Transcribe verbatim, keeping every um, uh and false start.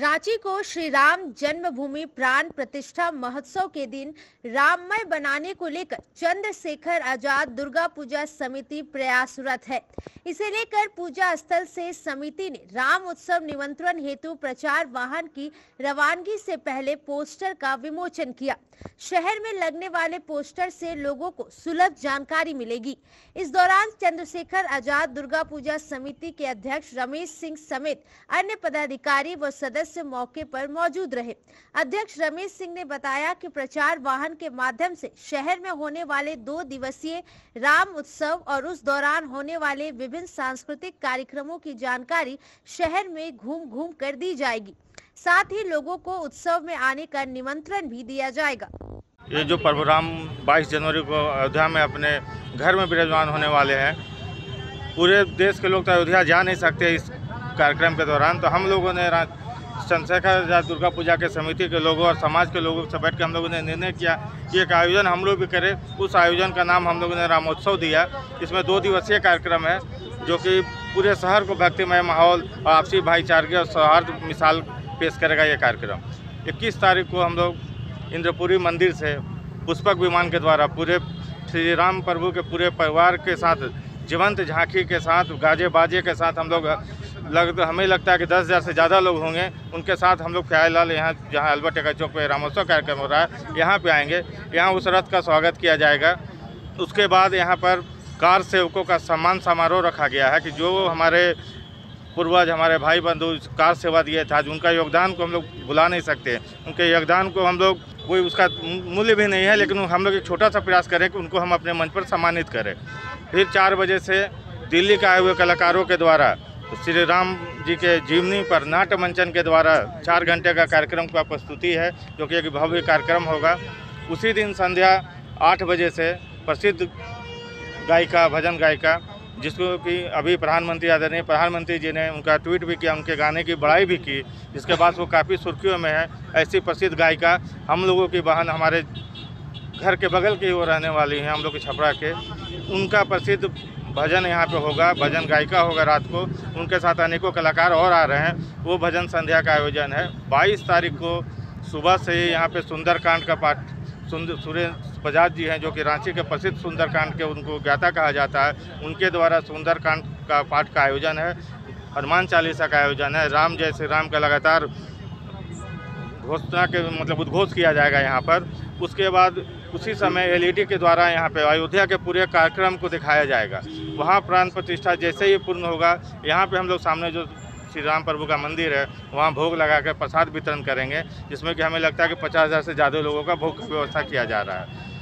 रांची को श्री राम जन्मभूमि प्राण प्रतिष्ठा महोत्सव के दिन राममय बनाने को लेकर चंद्रशेखर आजाद दुर्गा पूजा समिति प्रयासरत है। इसे लेकर पूजा स्थल से समिति ने राम उत्सव निमंत्रण हेतु प्रचार वाहन की रवानगी से पहले पोस्टर का विमोचन किया। शहर में लगने वाले पोस्टर से लोगों को सुलभ जानकारी मिलेगी। इस दौरान चंद्रशेखर आजाद दुर्गा पूजा समिति के अध्यक्ष रमेश सिंह समेत अन्य पदाधिकारी व सदस्य मौके पर मौजूद रहे। अध्यक्ष रमेश सिंह ने बताया कि प्रचार वाहन के माध्यम से शहर में होने वाले दो दिवसीय राम उत्सव और उस दौरान होने वाले विभिन्न सांस्कृतिक कार्यक्रमों की जानकारी शहर में घूम घूम कर दी जाएगी। साथ ही लोगों को उत्सव में आने का निमंत्रण भी दिया जाएगा। ये जो प्रभु राम बाईस जनवरी को अयोध्या में अपने घर में विराजमान होने वाले हैं, पूरे देश के लोग तो अयोध्या जा नहीं सकते इस कार्यक्रम के दौरान, तो हम लोगों ने चंद्रशेखर आजाद दुर्गा पूजा के समिति के लोगों और समाज के लोगों से बैठ के हम लोगों ने निर्णय किया कि एक आयोजन हम लोग भी करें। उस आयोजन का नाम हम लोगों ने रामोत्सव दिया। इसमें दो दिवसीय कार्यक्रम है जो कि पूरे शहर को भक्तिमय माहौल और आपसी भाईचारे और सौहार्द मिसाल पेश करेगा। ये कार्यक्रम इक्कीस तारीख को हम लोग इंद्रपुरी मंदिर से पुष्पक विमान के द्वारा पूरे श्री राम प्रभु के पूरे परिवार के साथ जीवंत झांकी के साथ गाजे बाजे के साथ हम लोग लग हमें लगता है कि दस हज़ार से ज़्यादा लोग होंगे, उनके साथ हम लोग फिलहाल यहाँ जहाँ अल्बर्ट एक्का चौक पर रामोत्सव कार्यक्रम हो रहा है यहाँ पे आएंगे। यहाँ उस रथ का स्वागत किया जाएगा। उसके बाद यहाँ पर कार सेवकों का सम्मान समारोह रखा गया है कि जो हमारे पूर्वज हमारे भाई बंधु कार सेवा दिए थे, आज उनका योगदान को हम लोग भुला नहीं सकते। उनके योगदान को हम लोग कोई उसका मूल्य भी नहीं है, लेकिन हम लोग एक छोटा सा प्रयास करें कि उनको हम अपने मंच पर सम्मानित करें। फिर चार बजे से दिल्ली के आए हुए कलाकारों के द्वारा श्री राम जी के जीवनी पर नाट्य मंचन के द्वारा चार घंटे का कार्यक्रम का प्रस्तुति है जो कि एक भव्य कार्यक्रम होगा। उसी दिन संध्या आठ बजे से प्रसिद्ध गायिका भजन गायिका जिसको कि अभी प्रधानमंत्री आदरणीय प्रधानमंत्री जी ने उनका ट्वीट भी किया, उनके गाने की बड़ाई भी की, जिसके बाद वो काफ़ी सुर्खियों में है। ऐसी प्रसिद्ध गायिका हम लोगों की बहन हमारे घर के बगल की वो रहने वाली हैं, हम लोग छपरा के, उनका प्रसिद्ध भजन यहाँ पे होगा, भजन गायिका होगा रात को। उनके साथ अनेकों कलाकार और आ रहे हैं। वो भजन संध्या का आयोजन है। बाईस तारीख को सुबह से यहाँ पे सुंदरकांड का पाठ सुंदर सुरेश बजाज जी हैं जो कि रांची के प्रसिद्ध सुंदरकांड के उनको ज्ञाता कहा जाता है, उनके द्वारा सुंदरकांड का पाठ का आयोजन है। हनुमान चालीसा का आयोजन है। राम जय श्री राम का लगातार घोषणा के मतलब उद्घोष किया जाएगा यहाँ पर। उसके बाद उसी समय एलईडी के द्वारा यहाँ पे अयोध्या के पूरे कार्यक्रम को दिखाया जाएगा। वहाँ प्राण प्रतिष्ठा जैसे ही पूर्ण होगा, यहाँ पे हम लोग सामने जो श्री राम प्रभु का मंदिर है वहाँ भोग लगाकर प्रसाद वितरण करेंगे, जिसमें कि हमें लगता है कि पचास हज़ार से ज़्यादा लोगों का भोग की व्यवस्था किया जा रहा है।